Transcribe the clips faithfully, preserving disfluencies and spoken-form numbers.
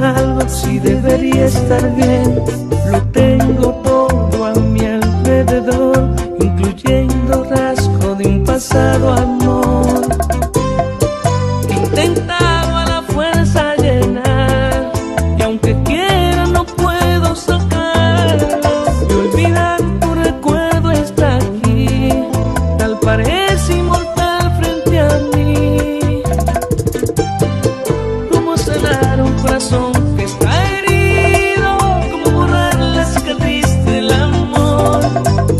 tal vez sí debería estar bien. Lo tengo todo a mi alrededor, incluyendo rasgo de un pasado amor. Intentaba a la fuerza llenar, y aunque quiera no puedo sacarlo. Y olvidar tu recuerdo está aquí, tal parece inmortal frente a mí. ¿Cómo sanar un corazón que está herido? ¿Cómo borrar la cicatriz del amor?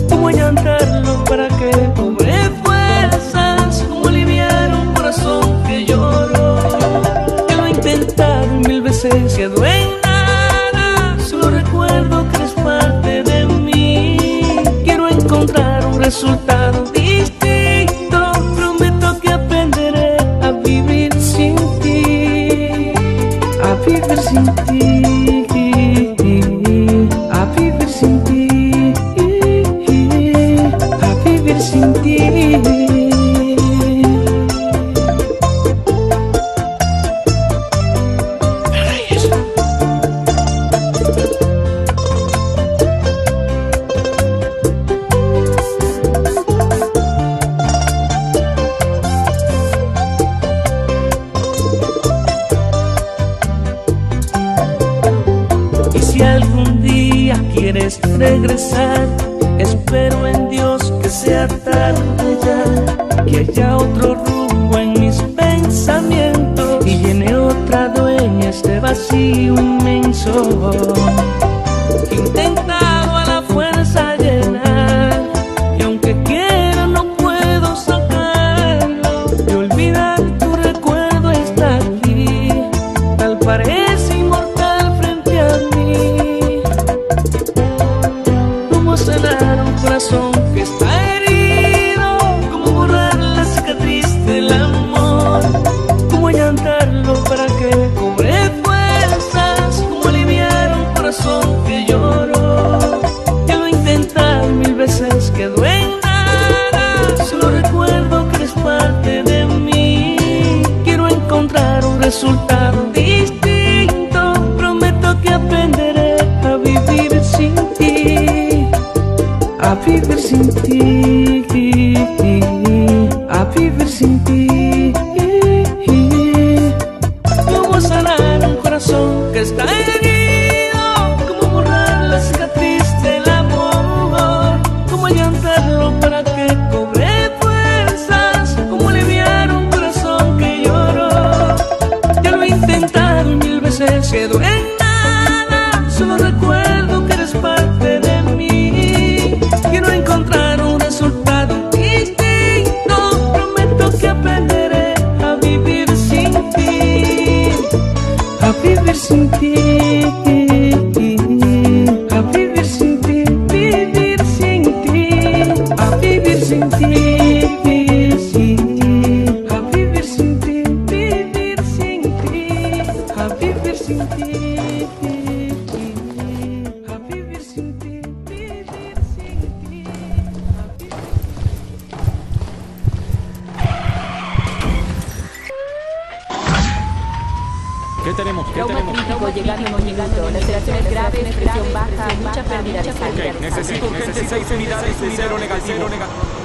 ¿Cómo allantarlo para que cobre fuerzas? ¿Cómo aliviar un corazón que lloró? Que lo he intentado mil veces, que duele. Resultado distinto, prometo que aprenderé a vivir sin ti, a vivir sin ti, a vivir sin ti, a vivir sin ti. Si algún día quieres regresar, espero en Dios que sea tarde ya, que haya otro rumbo en mis pensamientos y llene otra dueña este vacío inmenso. Intentado a la fuerza llenar, y aunque quiera no puedo sacarlo. Y olvidar tu recuerdo está aquí, tal parece inmortal corazón que está herido, como borrar la cicatriz del amor, como allantarlo para que cobre fuerzas, como aliviar un corazón que lloró, que lo he intentado mil veces, quedó en nada, solo recuerdo que eres parte de mí, quiero encontrar un resultado distinto, prometo que aprenderé a vivir sin ti. A vivir sin ti, a vivir sin ti. ¿Cómo sanar un corazón que está herido? ¿Cómo borrar la cicatriz del amor? ¿Cómo allantarlo para que cobre fuerzas? ¿Cómo aliviar un corazón que lloró? Ya lo he intentado mil veces, quedó en nada, solo recuerdo que eres parte de sin ti, a vivir sin ti, vivir sin ti, a vivir sin ti, vivir sin ti, a vivir sin ti, vivir sin ti, a vivir sin ti, a vivir sin ti, vivir sin ti. ¿Qué tenemos? ¿Qué tenemos? Crítico llegando en un minuto. Laceraciones graves, presión baja, mucha pérdida de sangre. Ok, necesito urgente seis unidades de cero negativo.